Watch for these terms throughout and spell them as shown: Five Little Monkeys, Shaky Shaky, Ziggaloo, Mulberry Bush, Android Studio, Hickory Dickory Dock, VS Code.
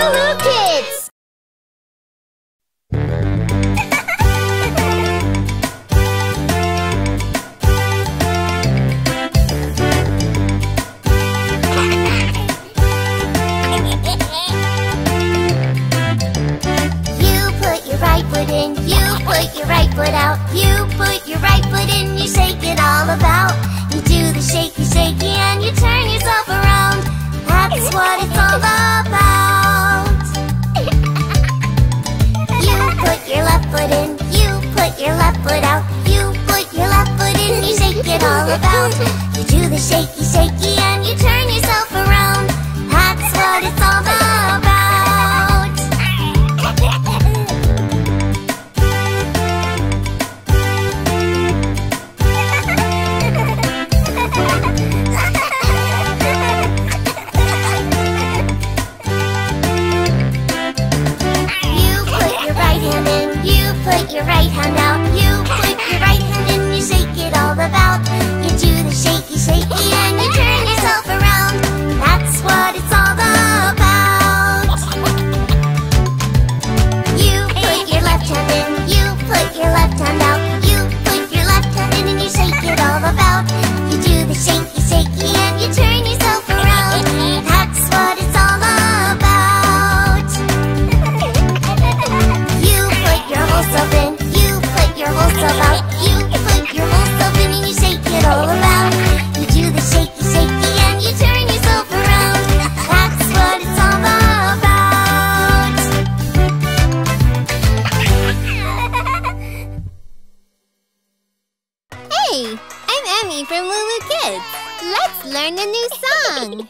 Woohoo Kids! You put your right foot in, you put your right foot out. You put your right foot in, you shake it all about. You do the shaky shaky and you turn yourself around. That's what it's all about. You put your left foot in, you put your left foot out. You put your left foot in, you shake it all about. You do the shaky shaky and you turn yourself around. That's what it's all about. Put your right hand out. You put your right hand in, you shake it all about. You do the shaky shaky and you turn yourself around. That's what it's all about. You put your left hand in, you put your left hand out. You put your left hand in and you shake it all about. You do the shaky shaky and you turn yourself around. That's what it's all about. In. You put your whole self out. You put your whole self in and you shake it all around. You do the shaky shaky and you turn yourself around. That's what it's all about. Hey, I'm Emmy from Woohoo Kids. Let's learn a new song.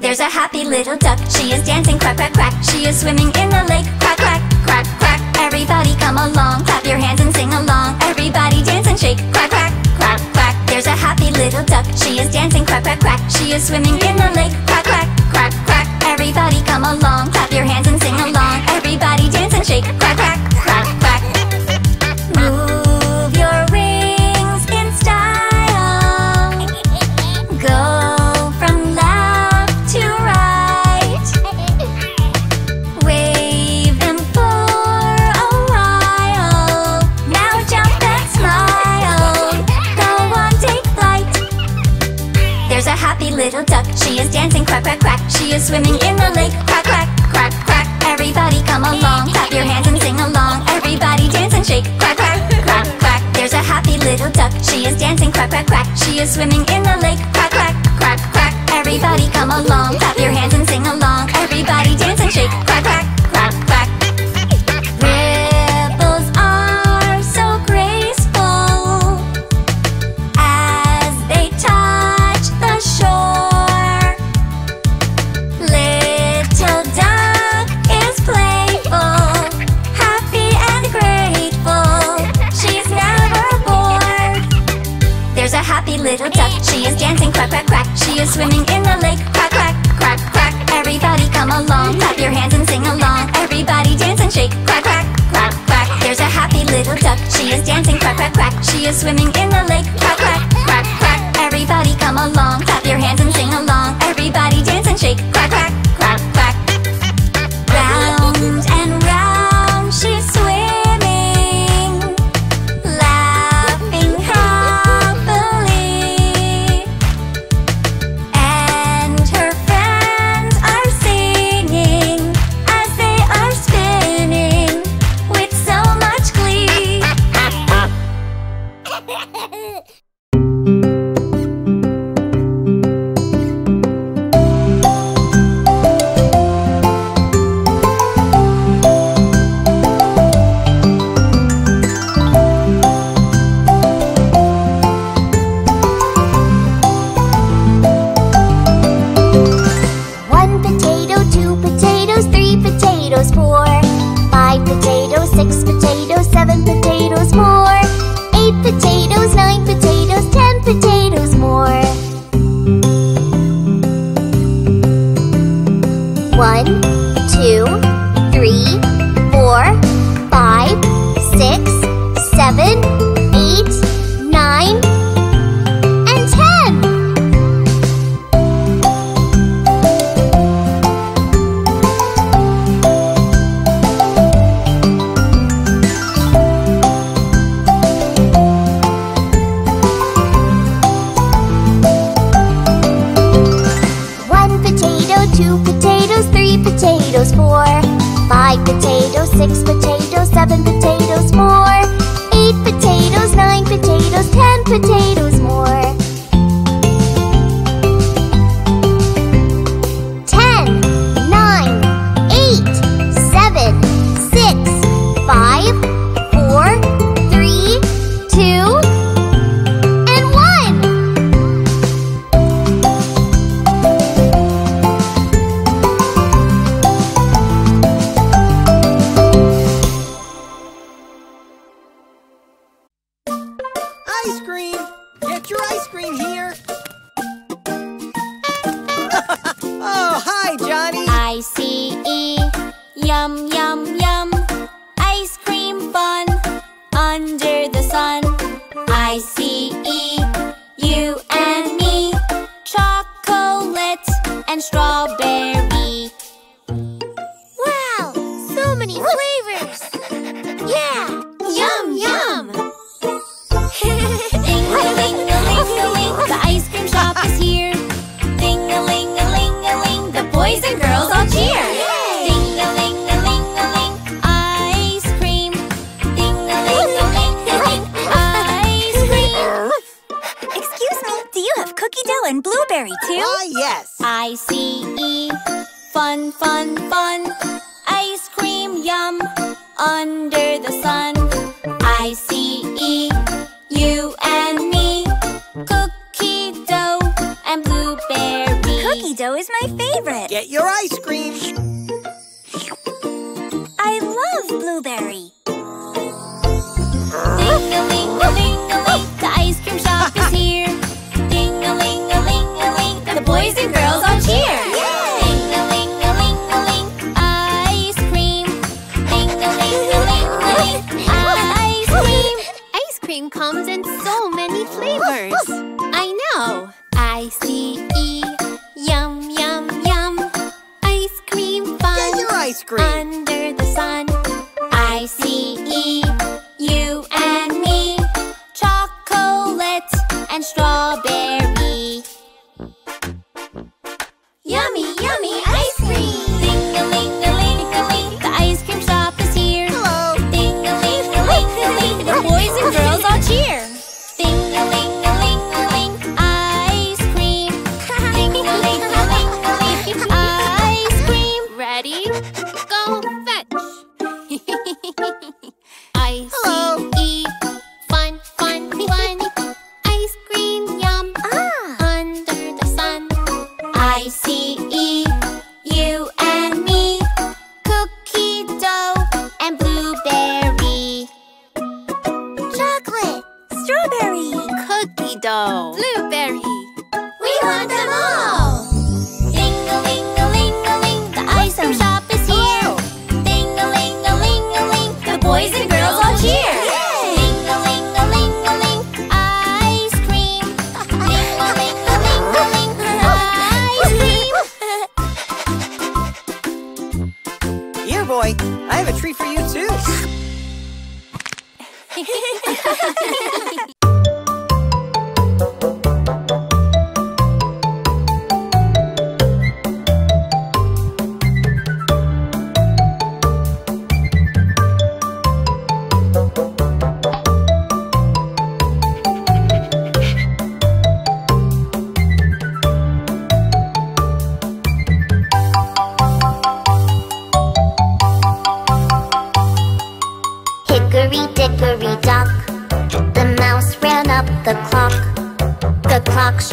There's a happy little duck. She is dancing, quack, quack, quack. She is swimming in the lake, quack, quack, quack, quack. Everybody come along, clap your hands and sing along. Everybody dance and shake, quack, quack, quack, quack. There's a happy little duck. She is dancing, quack, quack, quack. She is swimming in the lake, quack, quack, quack, quack. Everybody come along, clap your hands and sing along. Everybody dance and shake, quack, quack, quack, quack. Move your rings in style. Go little duck, she is dancing, quack, quack, quack. She is swimming in the lake, quack, quack, quack, quack. Everybody come along, clap your hands and sing along. Everybody dance and shake, quack, quack, quack, quack. There's a happy little duck, she is dancing, quack, quack, quack. She is swimming in the lake, quack, quack, quack, quack. Everybody come along, clap your hands and sing along. Everybody dance and shake, quack, quack, quack, quack. Ripples are so graceful as they touch the shore. Little duck, she is dancing, quack, quack, quack. She is swimming in the lake, quack, quack, quack, quack. Everybody come along, clap your hands and sing along. Everybody dance and shake, quack, quack, quack, quack. There's a happy little duck, she is dancing, quack, quack, quack. She is swimming in the lake, quack, quack, quack, quack. Everybody come along, clap your hands and sing along. Everybody dance and shake, quack, quack, quack, quack. Round and round she's swimming, laughing 6 potatoes, 7 potatoes more, 8 potatoes, 9 potatoes, 10 potatoes more.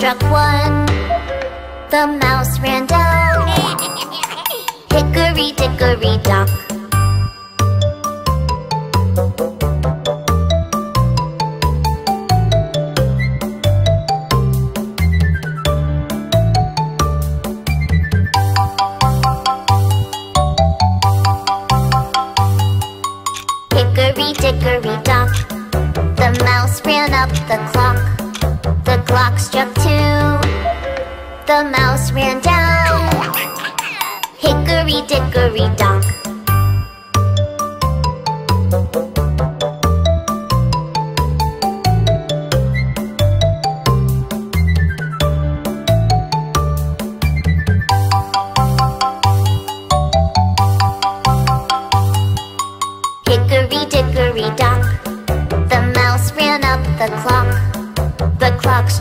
1. The mouse ran down. Hickory dickory dock. Hickory dickory dock. The mouse ran up the clock. The clock struck 2. The mouse ran down. Hickory dickory dock.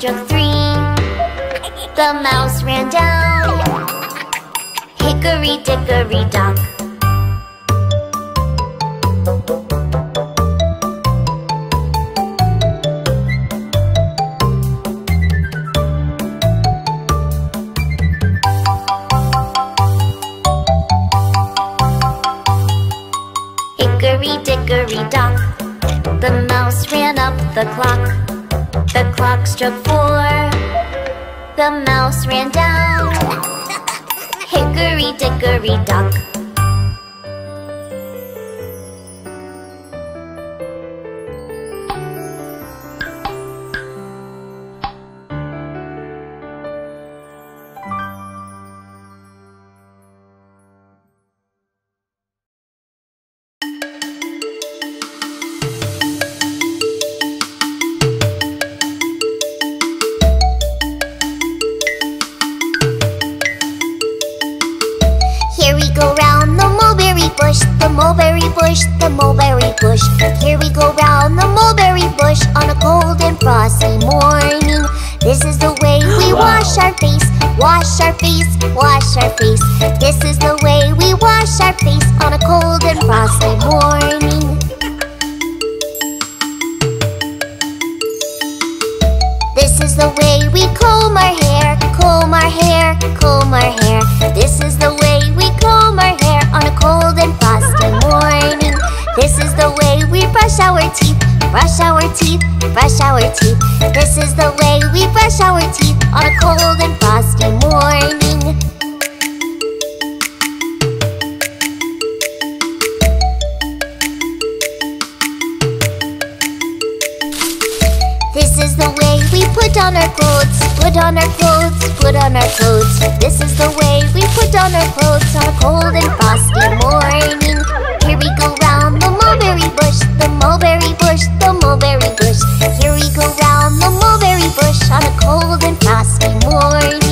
of three, the mouse ran down Hickory Dickory Dock. Hickory Dickory Dock, the mouse ran up the clock. The clock struck 4, the mouse ran down Hickory Dickory Dock. The mulberry bush. Here we go round the mulberry bush on a cold and frosty morning. This is the way we wash our face, wash our face, wash our face. This is the way we wash our face on a cold and frosty morning. This is the way we comb our hair, comb our hair, comb our hair. This is the way we comb our hair on a cold and frosty morning. This is the way we brush our teeth, brush our teeth, brush our teeth. This is the way we brush our teeth on a cold and frosty morning. This is the way we put on our clothes, put on our clothes, put on our clothes. This is the way we put on our clothes on a cold and frosty morning. Here we go round the mulberry bush, the mulberry bush, the mulberry bush. Here we go round the mulberry bush on a cold and frosty morning.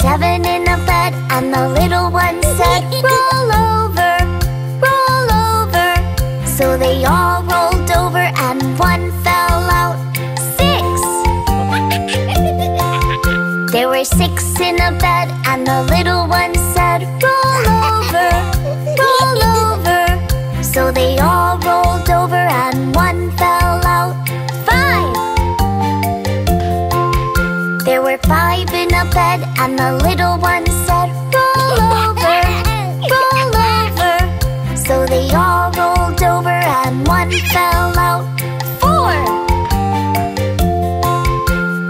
Seven in a bed, and the little one said, roll over. And the little one said, roll over, roll over. So they all rolled over and one fell out. Four!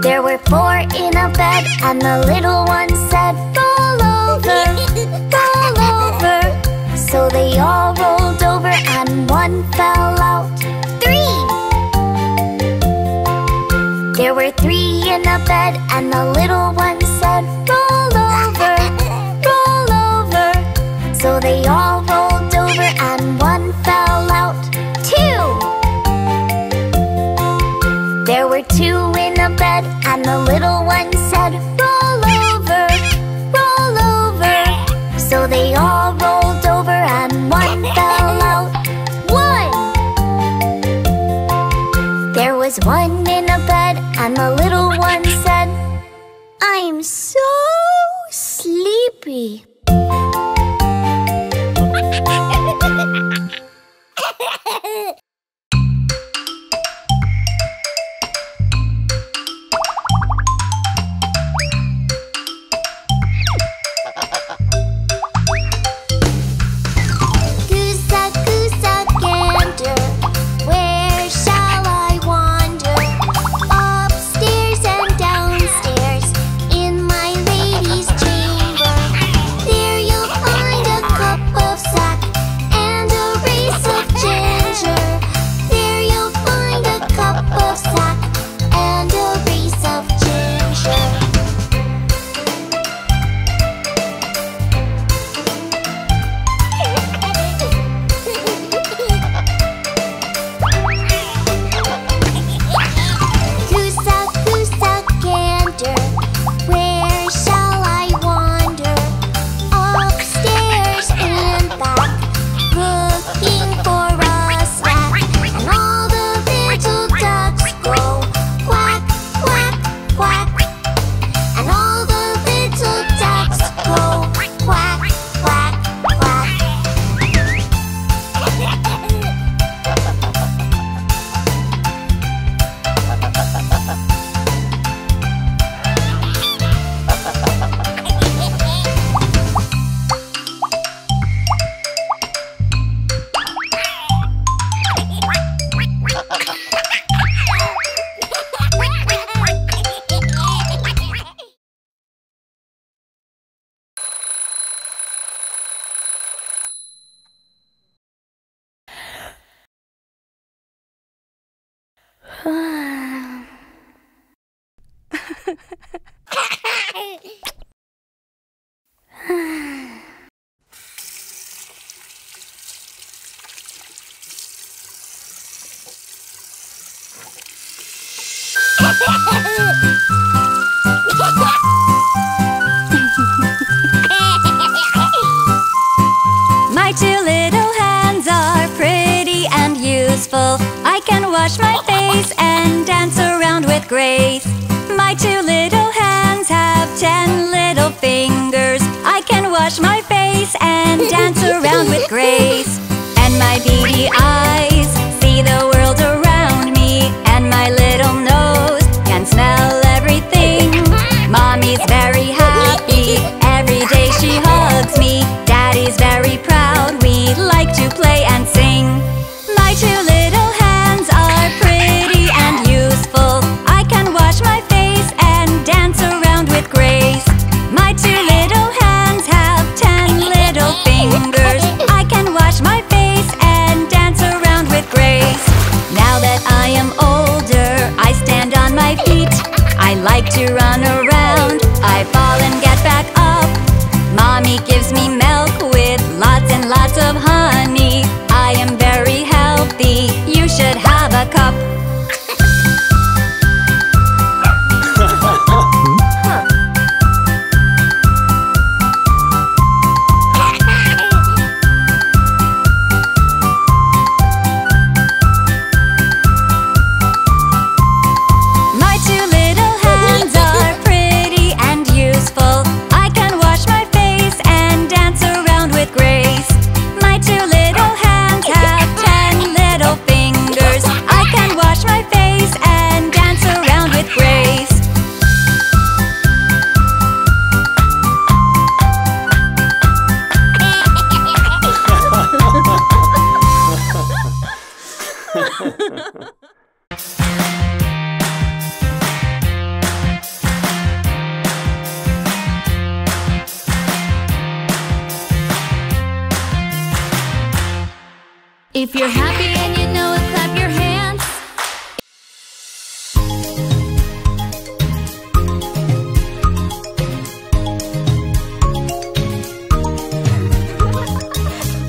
There were four in a bed and the little one said, roll over, roll over. So they all rolled over and one fell out. There were three in a bed and the little one said, roll over, roll over. So they all rolled over and one fell out. Two! There were two in a bed and the little one said, roll over, roll over. So they all rolled over and one fell out. One! There was one in a bed and the little one said, I'm so sleepy. My two little hands are pretty and useful. I can wash my face and dance around with grace. My two little hands have 10 little fingers. I can wash my face and dance around with grace. And my beady eyes see the world around me. And my little nose can smell everything. Mommy's very happy, every day she hugs me. Daddy's very proud, we like to play and sing. My two little hands are pretty and useful. I can wash my face and dance around with grace. My two little hands have 10 If you're happy and you know it, clap your hands.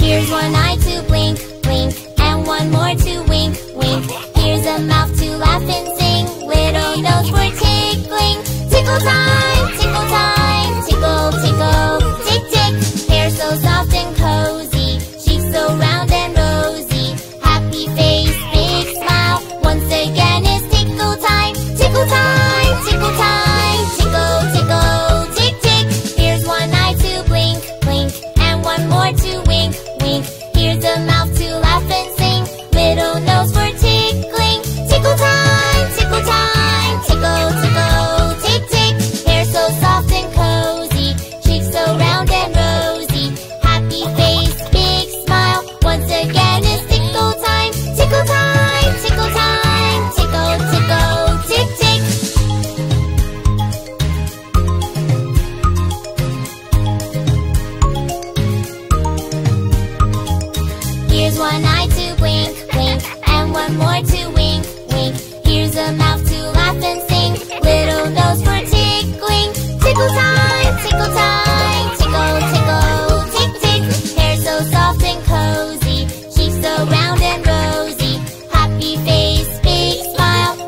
Here's one eye to blink, blink, and one more to wink, wink. Here's a mouth to laugh and sing, little notes for tickling. Tickle time, tickle time, tickle, tickle, tick, tick. Hair so soft and cozy, cheeks so round and rosy. Happy face, big smile, once again it's tickle time. Tickle time, tickle time, tickle, tickle, tick, tick. Here's one eye to blink, blink, and one more to wink, wink. Here's a mouth to laugh and sing, little nose for tickling. Tickle time, tickle time, tickle, tickle, tick, tick. Hair so soft and cozy, cheeks so round and rosy. Happy face, big smile,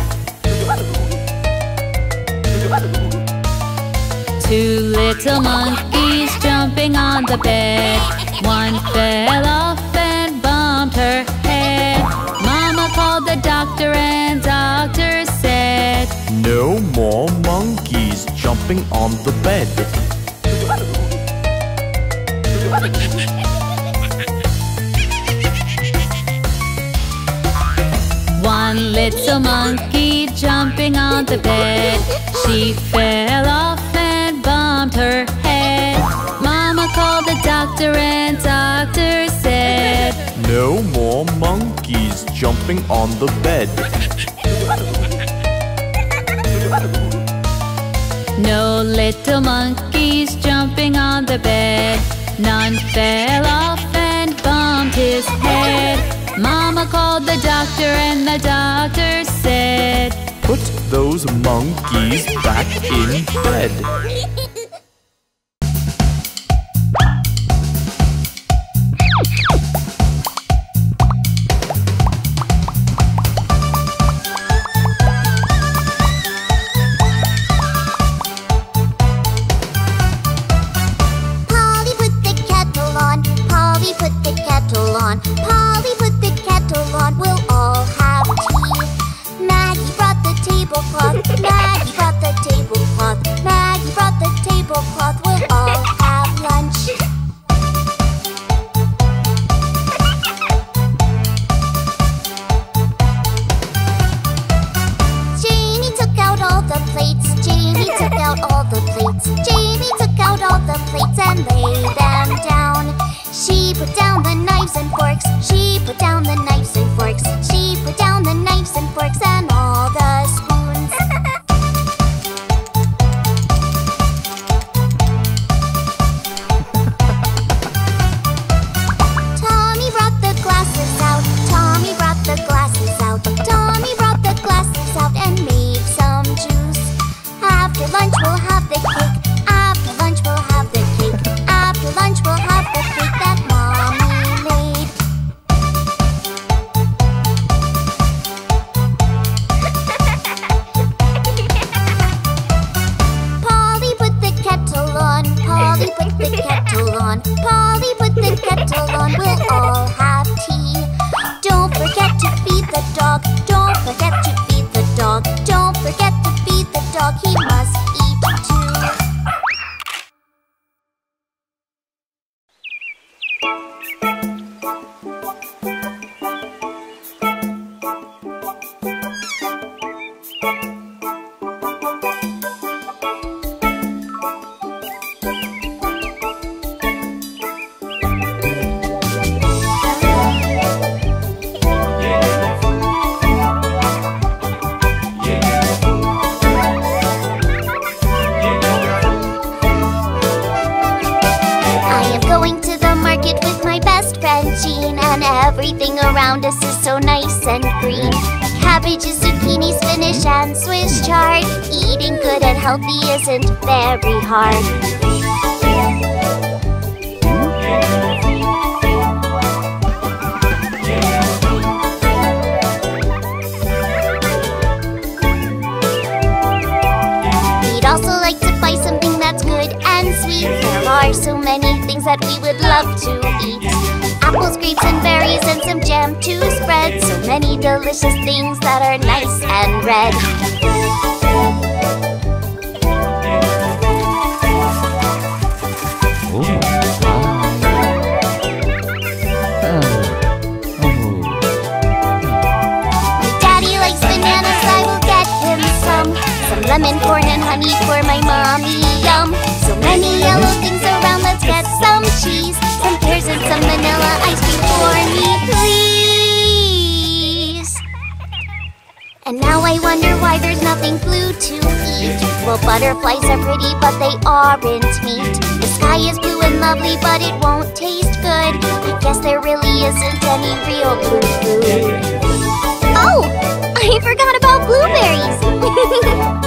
Two little monkeys jumping on the bed. One fell off and bumped her head. Mama called the doctor and doctor said, no more monkeys jumping on the bed. One little monkey jumping on the bed. She fell off and bumped her head. Mama called the doctor and doctor said, no more monkeys jumping on the bed. No little monkeys jumping on the bed. None fell off and bumped his head. Mama called the doctor and the doctor said, put those monkeys back in bed. So many delicious things that are nice and red. Daddy likes bananas, I will get him some. Some lemon corn and honey for my mommy, yum. So many yellow things around, let's get some cheese. Some pears and some vanilla ice cream for me, please. And now I wonder why there's nothing blue to eat. Well, butterflies are pretty, but they aren't meat. The sky is blue and lovely, but it won't taste good. I guess there really isn't any real blue food. Oh! I forgot about blueberries!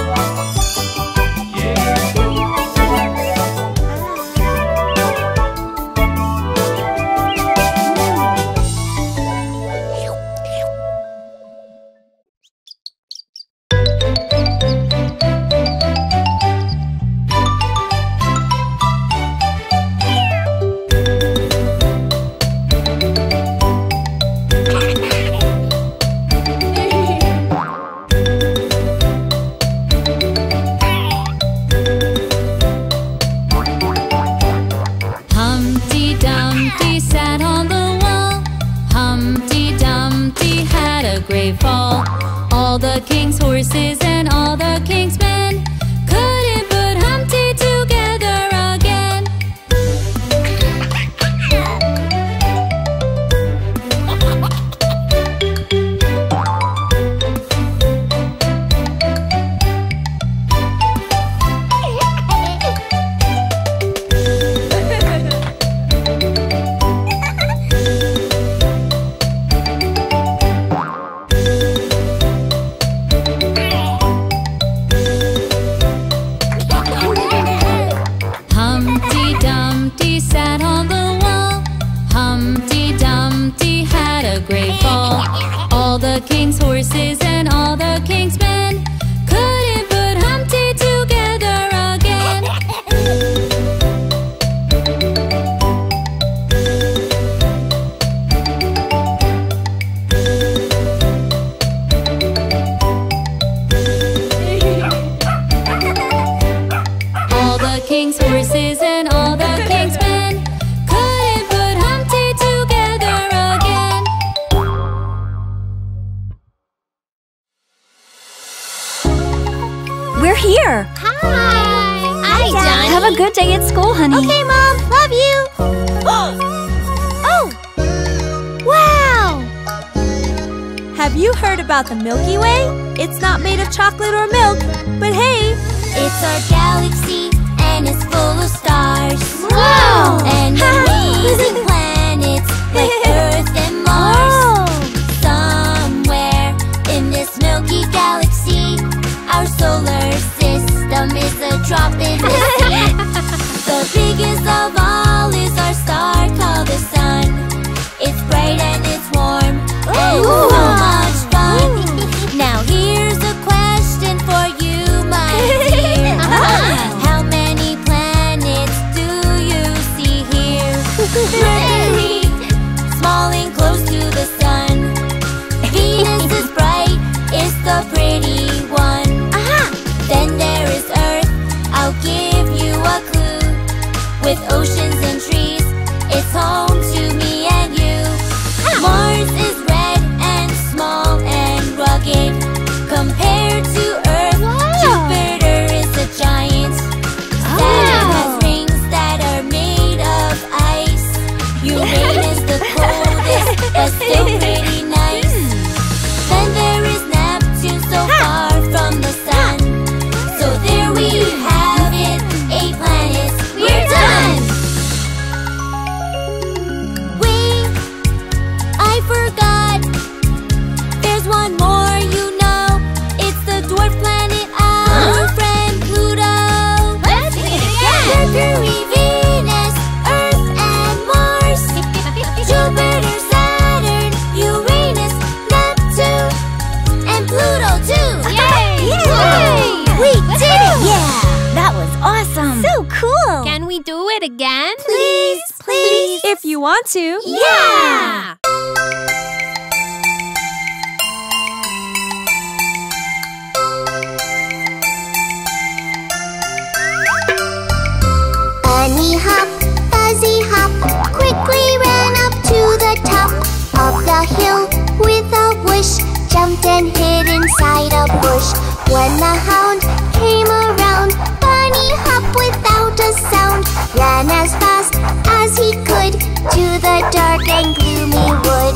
When the hound came around, Bunny hopped without a sound, ran as fast as he could to the dark and gloomy wood.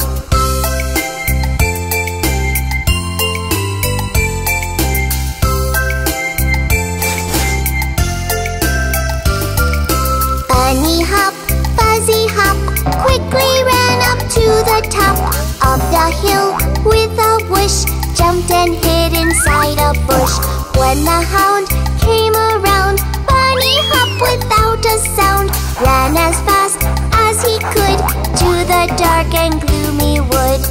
Bunny hop, Fuzzy hop, quickly ran up to the top of the hill with a whoosh, jumped and hid inside a bush. When the hound came around, Bunny hopped without a sound, ran as fast as he could to the dark and gloomy wood.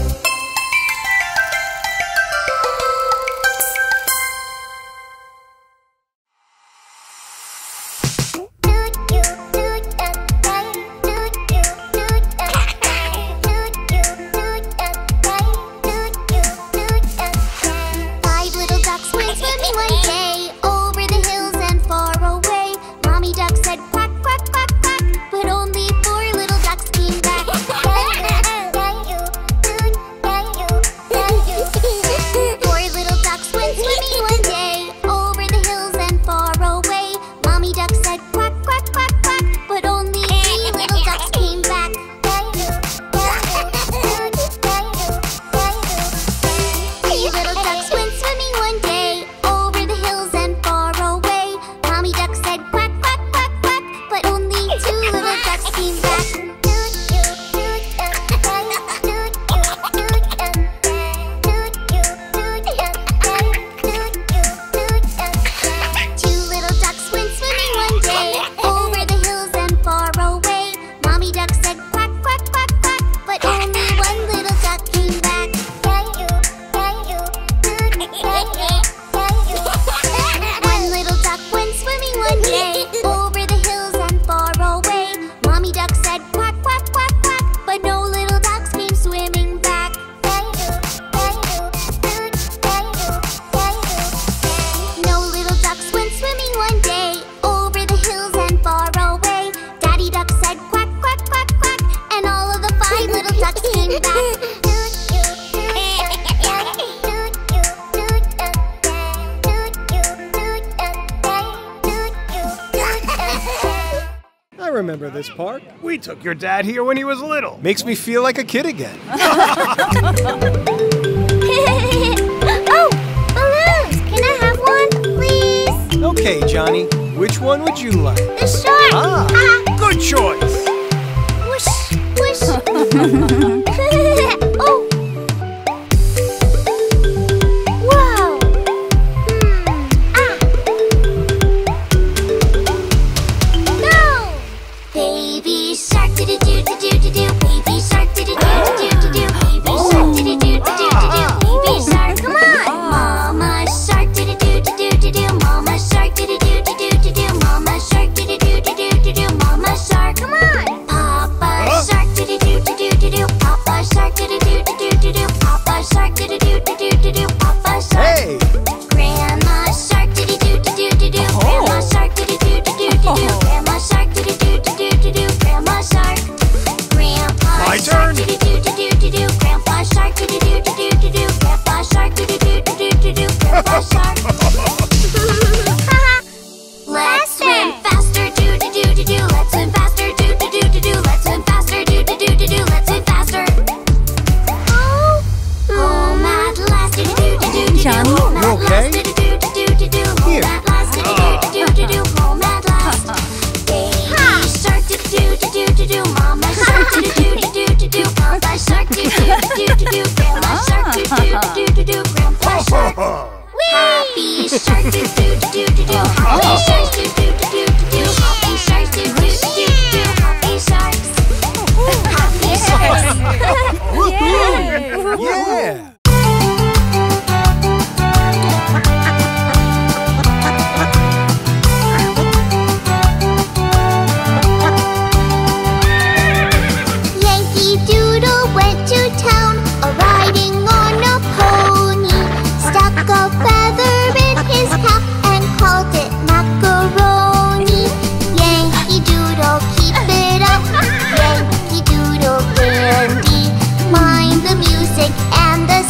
Remember this park? We took your dad here when he was little. Makes me feel like a kid again. Oh, balloons! Can I have one, please? Okay, Johnny. Which one would you like? The shark! Ah, good choice! Whoosh, whoosh. Oh! And the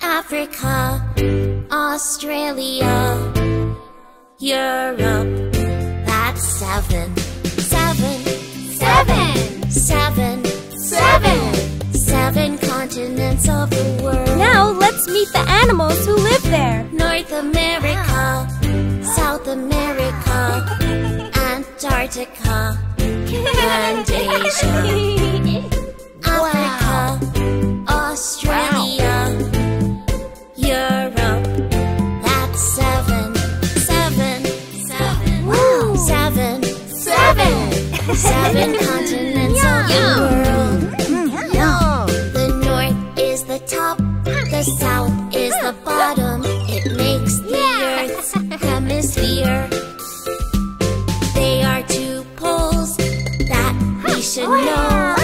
Africa, Australia, the south is the bottom. It makes the Earth's hemisphere. They are two poles that we should know.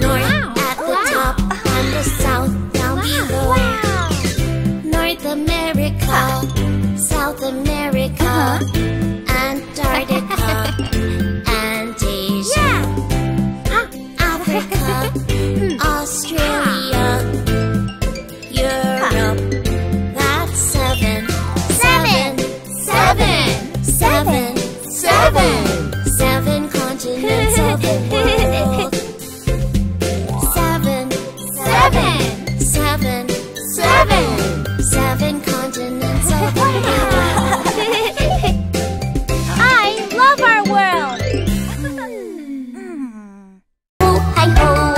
North at the top and the south down below. North America, South America, Antarctica, and Asia, Africa, Australia, Europe. That's seven. Seven. Seven. Seven. Seven. Seven continents of the world. Seven. Seven. Seven. Seven. Seven continents of the world. I love our world. Ho-hi-ho.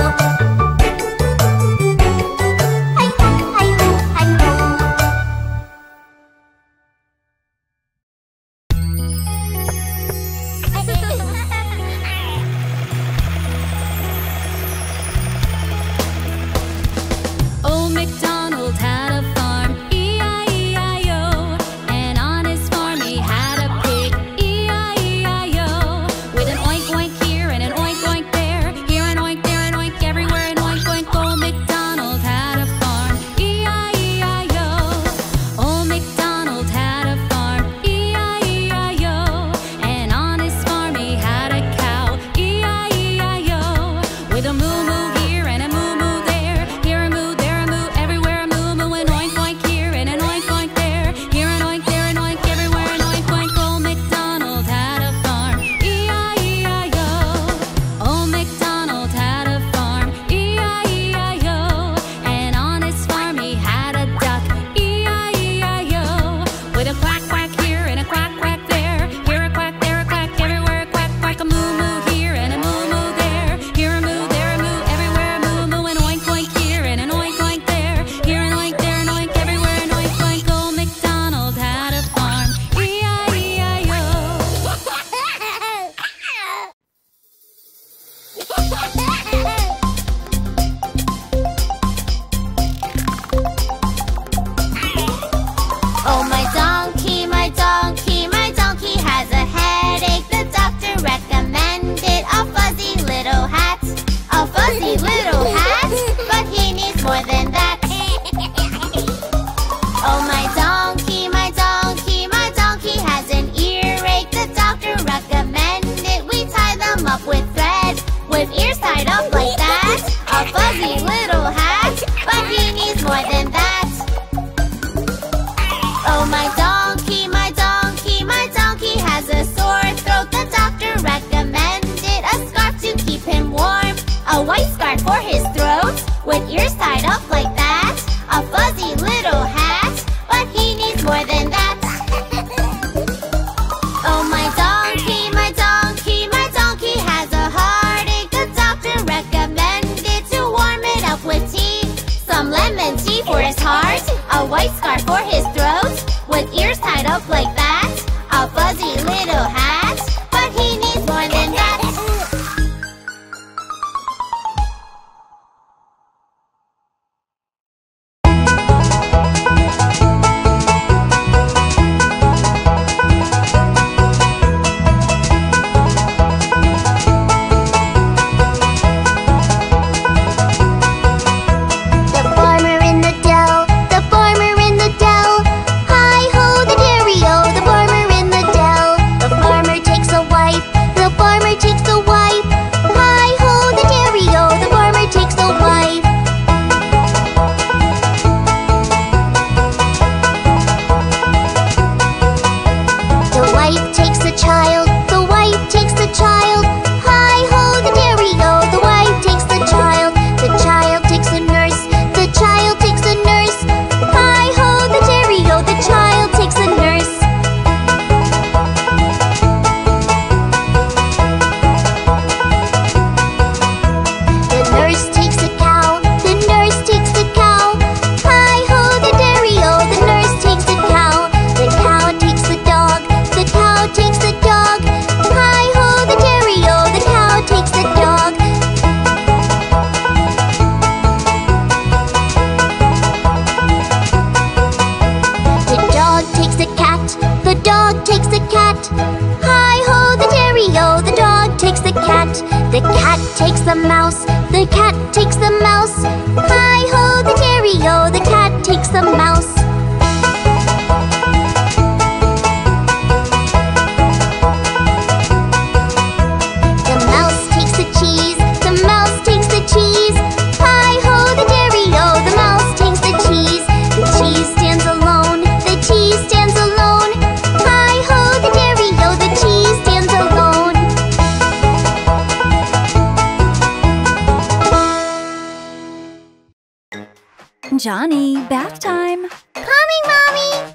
Johnny, bath time! Coming, Mommy!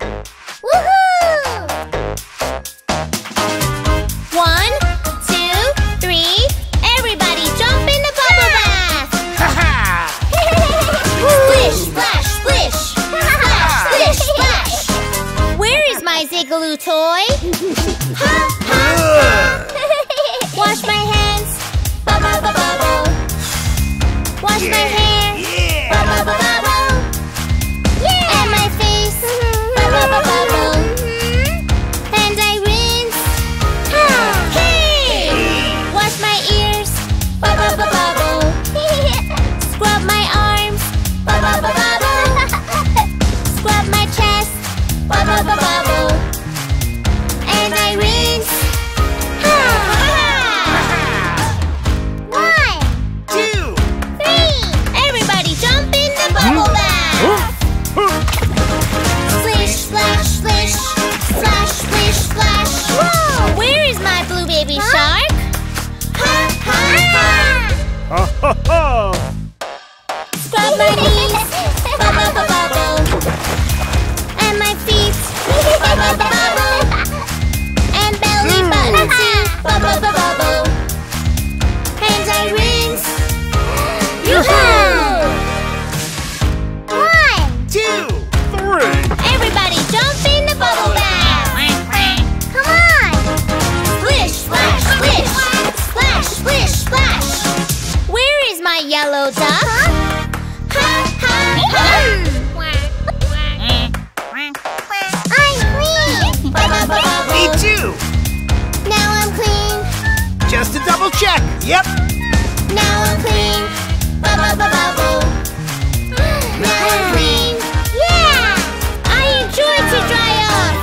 Woohoo! 1, 2, 3, everybody jump in the bubble bath! Ha ha! Splish, splash, splish! Splash, splish, splash! Where is my Ziggaloo toy? Ha ha! Wash my hands! Bubble, bubble, bubble! Wash my hair! Bubble, bubble, bubble! Scrub my knees, bubble, bubble, bubble, and my feet, bubble, bubble, bubble, and belly button too, bubble, bubble, bubble, and I rinse. Yoo-hoo! 1, 2, 3. Everybody jump in the bubble bath. Come on! Splish, splash, splish, splash, splish, splash. Where is my yellow duck? Huh? Ha, ha, ha. I'm clean! Me too! Now I'm clean! Just to double check! Yep! Now I'm clean! Now I'm clean! Yeah! I enjoy to dry off!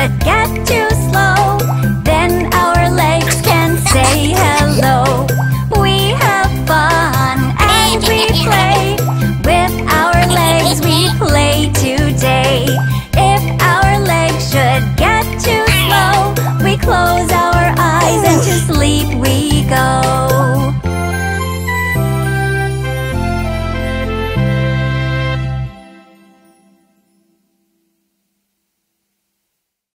Should get